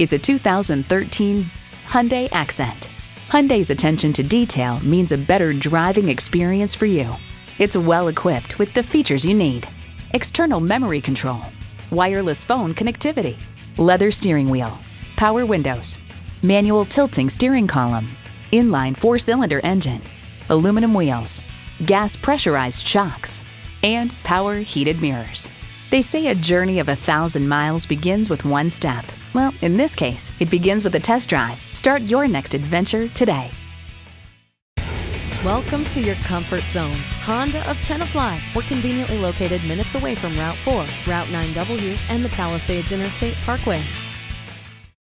It's a 2013 Hyundai Accent. Hyundai's attention to detail means a better driving experience for you. It's well equipped with the features you need: external memory control, wireless phone connectivity, leather steering wheel, power windows, manual tilting steering column, inline four-cylinder engine, aluminum wheels, gas pressurized shocks, and power heated mirrors. They say a journey of 1,000 miles begins with one step. Well, in this case, it begins with a test drive. Start your next adventure today. Welcome to your comfort zone. Honda of Tenafly. We're conveniently located minutes away from Route 4, Route 9W, and the Palisades Interstate Parkway.